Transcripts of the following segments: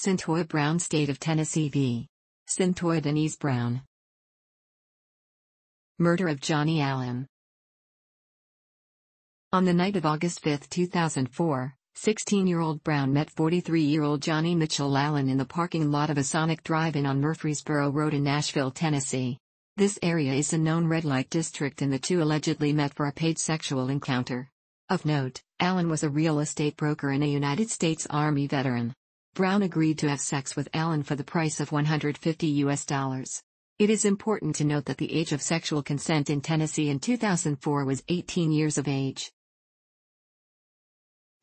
Cyntoia Brown State of Tennessee v. Cyntoia Denise Brown. Murder of Johnny Allen. On the night of August 5, 2004, 16-year-old Brown met 43-year-old Johnny Mitchell Allen in the parking lot of a Sonic Drive-In on Murfreesboro Road in Nashville, Tennessee. This area is a known red light district, and the two allegedly met for a paid sexual encounter. Of note, Allen was a real estate broker and a United States Army veteran. Brown agreed to have sex with Allen for the price of $150. It is important to note that the age of sexual consent in Tennessee in 2004 was 18 years of age.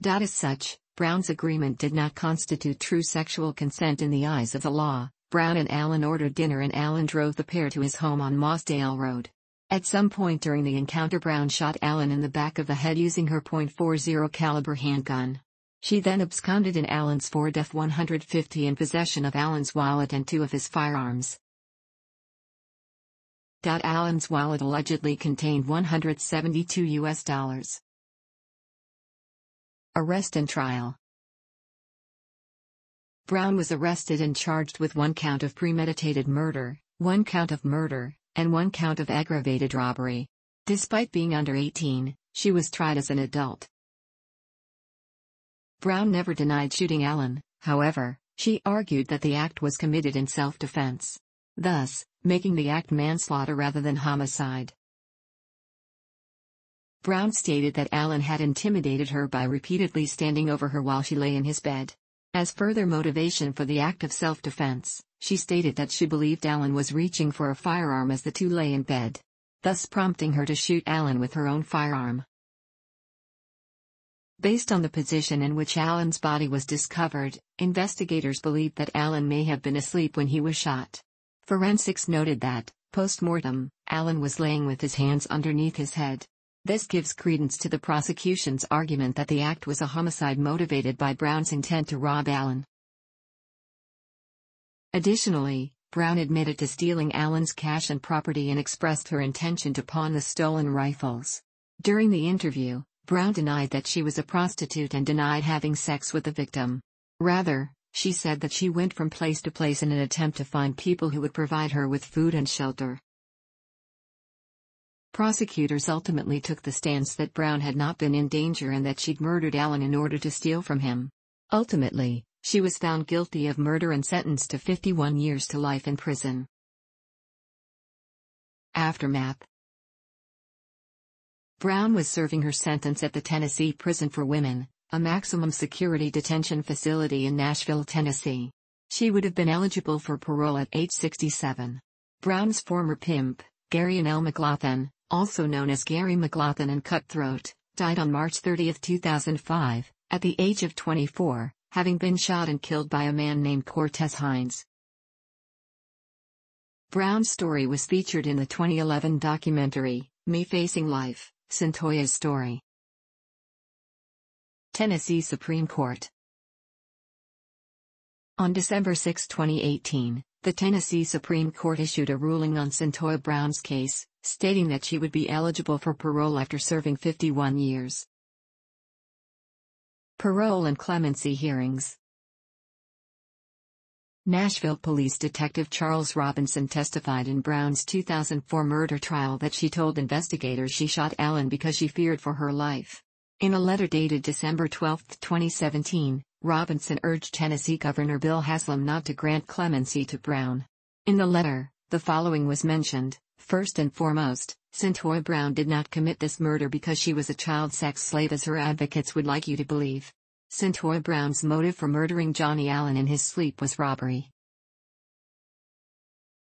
As such, Brown's agreement did not constitute true sexual consent in the eyes of the law. Brown and Allen ordered dinner, and Allen drove the pair to his home on Mossdale Road. At some point during the encounter, Brown shot Allen in the back of the head using her .40 caliber handgun. She then absconded in Allen's Ford F-150 in possession of Allen's wallet and two of his firearms. Allen's wallet allegedly contained $172. Arrest and trial. Brown was arrested and charged with one count of premeditated murder, one count of murder, and one count of aggravated robbery. Despite being under 18, she was tried as an adult. Brown never denied shooting Allen, however, she argued that the act was committed in self-defense, thus making the act manslaughter rather than homicide. Brown stated that Allen had intimidated her by repeatedly standing over her while she lay in his bed. As further motivation for the act of self-defense, she stated that she believed Allen was reaching for a firearm as the two lay in bed, thus prompting her to shoot Allen with her own firearm. Based on the position in which Allen's body was discovered, investigators believed that Allen may have been asleep when he was shot. Forensics noted that, post-mortem, Allen was laying with his hands underneath his head. This gives credence to the prosecution's argument that the act was a homicide motivated by Brown's intent to rob Allen. Additionally, Brown admitted to stealing Allen's cash and property and expressed her intention to pawn the stolen rifles. During the interview, Brown denied that she was a prostitute and denied having sex with the victim. Rather, she said that she went from place to place in an attempt to find people who would provide her with food and shelter. Prosecutors ultimately took the stance that Brown had not been in danger and that she'd murdered Allen in order to steal from him. Ultimately, she was found guilty of murder and sentenced to 51 years to life in prison. Aftermath. Brown was serving her sentence at the Tennessee Prison for Women, a maximum security detention facility in Nashville, Tennessee. She would have been eligible for parole at age 67. Brown's former pimp, Garyon L. McLaughlin, also known as Gary McLaughlin and Cutthroat, died on March 30, 2005, at the age of 24, having been shot and killed by a man named Cortez Hines. Brown's story was featured in the 2011 documentary, Me Facing Life, Cyntoia's Story. Tennessee Supreme Court. On December 6, 2018, the Tennessee Supreme Court issued a ruling on Cyntoia Brown's case, stating that she would be eligible for parole after serving 51 years. Parole and clemency hearings. Nashville Police Detective Charles Robinson testified in Brown's 2004 murder trial that she told investigators she shot Allen because she feared for her life. In a letter dated December 12, 2017, Robinson urged Tennessee Governor Bill Haslam not to grant clemency to Brown. In the letter, the following was mentioned: first and foremost, Cyntoia Brown did not commit this murder because she was a child sex slave, as her advocates would like you to believe. Cyntoia Brown's motive for murdering Johnny Allen in his sleep was robbery.